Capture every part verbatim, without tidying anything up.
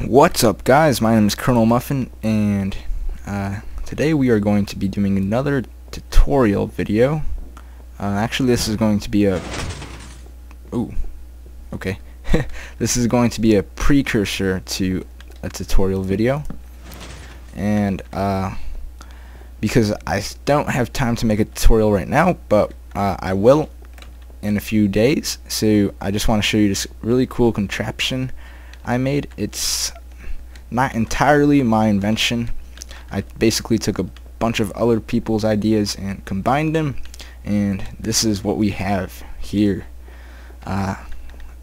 What's up, guys? My name is Colonel Muffin, and uh, today we are going to be doing another tutorial video. Uh, actually, this is going to be a ooh, okay. This is going to be a precursor to a tutorial video, and uh, because I don't have time to make a tutorial right now, but uh, I will in a few days. So I just want to show you this really cool contraption I made. It's not entirely my invention. I basically took a bunch of other people's ideas and combined them, and this is what we have here. Uh,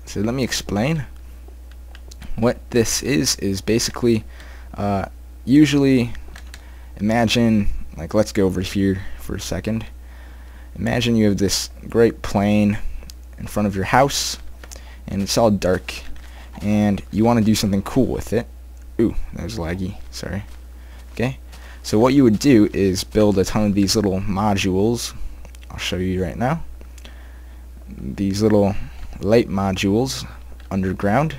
so let me explain. What this is is basically uh, usually imagine, like, let's go over here for a second. Imagine you have this great plane in front of your house, and it's all dark, and you want to do something cool with it. Ooh, that was laggy, sorry. Okay, so what you would do is build a ton of these little modules. I'll show you right now. These little light modules underground,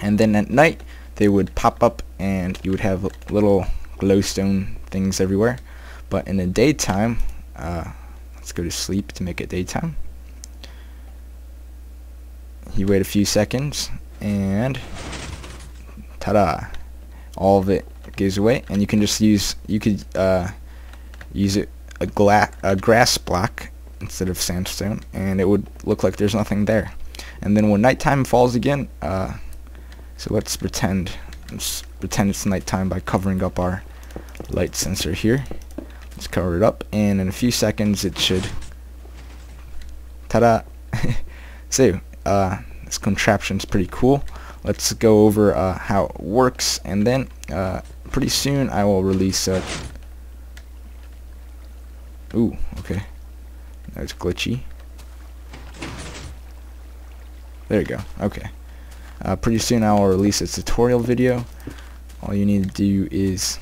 and then at night they would pop up and you would have little glowstone things everywhere. But in the daytime, uh, let's go to sleep to make it daytime. You wait a few seconds, and ta-da! All of it goes away, and you can just use you could uh, use it a, gla a grass block instead of sandstone, and it would look like there's nothing there. And then when nighttime falls again, uh, so let's pretend let's pretend it's nighttime by covering up our light sensor here. Let's cover it up, and in a few seconds it should ta-da! So. Uh, this contraption's pretty cool. Let's go over uh, how it works, and then uh, pretty soon I will release a... Ooh, okay. That's glitchy. There you go. Okay. Uh, pretty soon I will release a tutorial video. All you need to do is...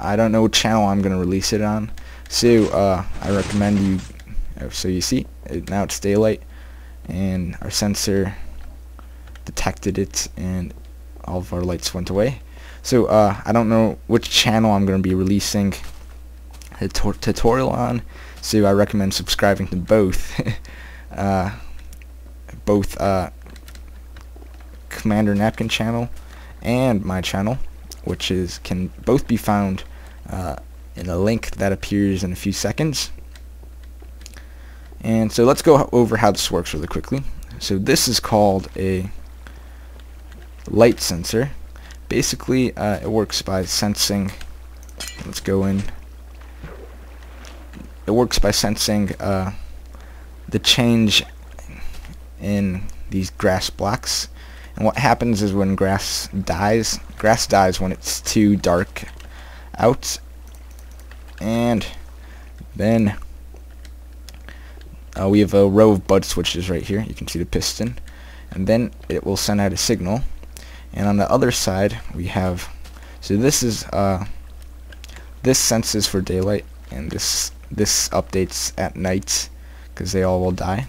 I don't know what channel I'm going to release it on. So uh, I recommend you... Oh, so you see, it, now it's daylight, and our sensor detected it, and all of our lights went away. So uh, I don't know which channel I'm going to be releasing a tutorial on, so I recommend subscribing to both. uh, both uh, Commander Napkin channel and my channel, which is can both be found uh, in a link that appears in a few seconds. And so let's go over how this works really quickly. So this is called a light sensor. Basically, uh, it works by sensing. Let's go in. It works by sensing uh, the change in these grass blocks. And what happens is when grass dies, grass dies when it's too dark out, and then. Uh, we have a row of bud switches right here. You can see the piston, and then it will send out a signal. And on the other side we have, so this is uh, this senses for daylight, and this this updates at night because they all will die.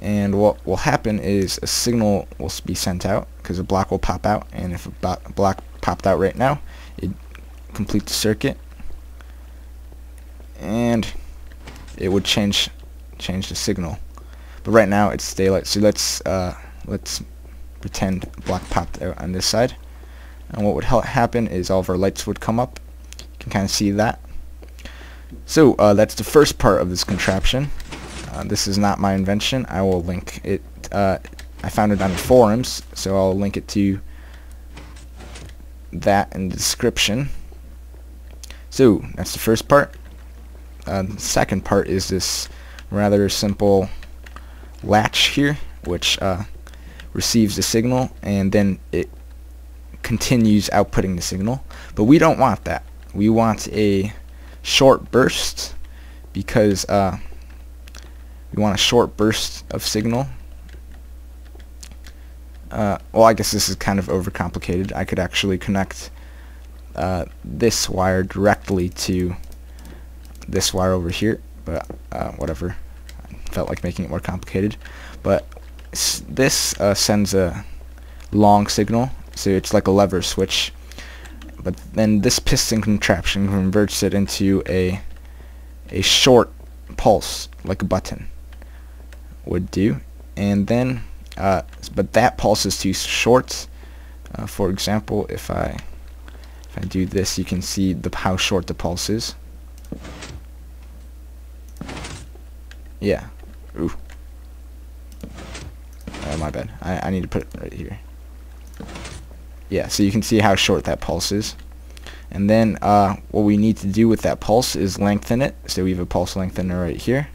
And what will happen is a signal will be sent out because a block will pop out, and if a block popped out right now, it completes the circuit, and it would change change the signal. But right now it's daylight, so let's uh, let's pretend black popped out on this side, and what would ha happen is all of our lights would come up. You can kind of see that. So uh, that's the first part of this contraption. Uh, this is not my invention. I will link it. Uh, I found it on the forums, so I'll link it to that in the description. So that's the first part. Uh, the second part is this rather simple latch here, which uh, receives the signal, and then it continues outputting the signal. But we don't want that. We want a short burst, because uh, we want a short burst of signal. Uh, well, I guess this is kind of overcomplicated. I could actually connect uh, this wire directly to this wire over here, but uh, whatever, I felt like making it more complicated. But this uh, sends a long signal, so it's like a lever switch. But then this piston contraption converts it into a a short pulse, like a button would do. And then uh, but that pulse is too short. Uh, for example, if I if I do this, you can see the how short the pulse is. Yeah. Ooh. Oh, my bad. I, I need to put it right here. Yeah, so you can see how short that pulse is. And then uh, what we need to do with that pulse is lengthen it. So we have a pulse lengthener right here.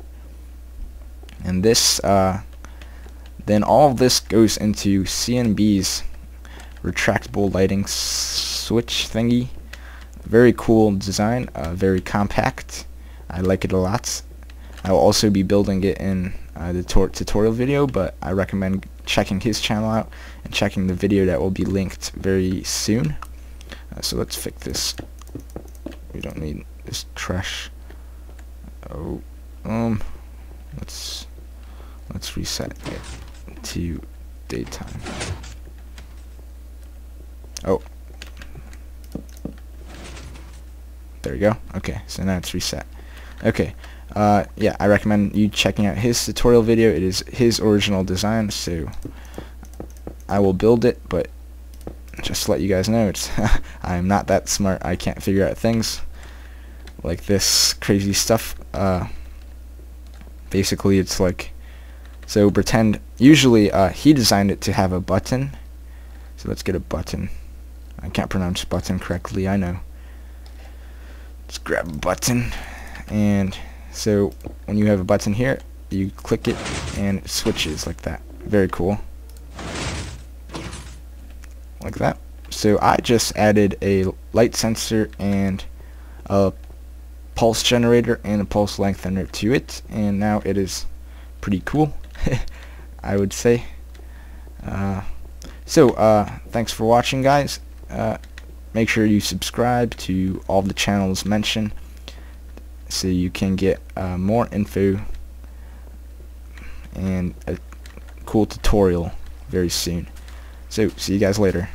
And this, uh, then all of this goes into C N B's retractable lighting switch thingy. Very cool design, uh, very compact. I like it a lot. I will also be building it in uh, the tutorial video, but I recommend checking his channel out and checking the video that will be linked very soon. Uh, so let's fix this. We don't need this trash. Oh, um, let's let's reset it to daytime. Oh, there we go. Okay, so now it's reset. Okay. Uh, yeah, I recommend you checking out his tutorial video. It is his original design, so I will build it, but just to let you guys know, it's I'm not that smart. I can't figure out things like this crazy stuff. Uh, basically, it's like, so pretend, usually uh, he designed it to have a button, so let's get a button. I can't pronounce button correctly, I know. Let's grab a button, and so when you have a button here, you click it and it switches like that. Very cool. Like that. So I just added a light sensor and a pulse generator and a pulse lengthener to it, and now it is pretty cool. I would say. Uh, so uh, thanks for watching, guys. Uh, make sure you subscribe to all the channels mentioned, so you can get uh, more info and a cool tutorial very soon. So see you guys later.